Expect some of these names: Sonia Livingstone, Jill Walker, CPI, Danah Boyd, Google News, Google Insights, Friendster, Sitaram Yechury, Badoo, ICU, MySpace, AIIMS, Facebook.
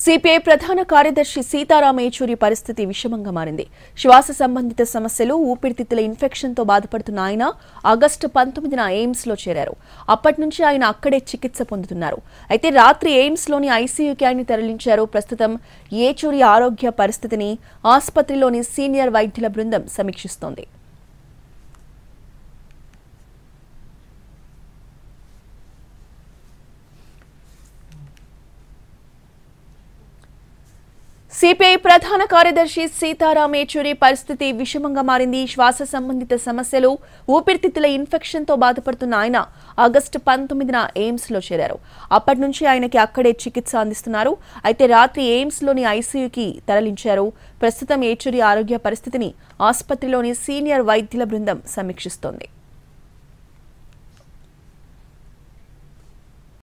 CPI Pradhana Karyadarshi Sitaram Yechury Paristhiti Vishamanga Marindi. Shivasa Sambandhita Samasyalu, Upirititila infection to Badhapadutunna Ayana, August 19na AIIMS lo cheraru. Appati nunchi Ayana akkade chikitsa pondutunnaru. Aithe Ratri AIIMS loni ICU ki Ayana taralincharu. Prastutam Yechury Arogya Paristhitini, Aspatriloni Senior Vaidyula Brindam Samikshistondi. CPI Pradhana Karyadarshi Sitaram Yechury Paristhiti Vishamanga Marindi. Shvasa Sambandhita Samasyalu, Upirititila infection to Badhapadutunna Ayana, August 19na AIIMS lo cheraru. Appati nunchi Ayanaki akkade chikitsa andistunnaru. Aithe Ratri AIIMS loni ICU ki taralincharu. Prastutam Yechury Arogya Paristhitini, Aspatraloni Senior Vaidyula Brindam Samikshistondi.